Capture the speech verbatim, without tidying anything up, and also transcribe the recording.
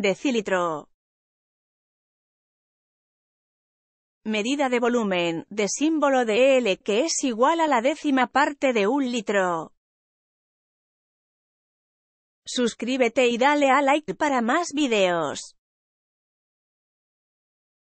decilitro. Medida de volumen, de símbolo de L, que es igual a la décima parte de un litro. Suscríbete y dale a like para más videos.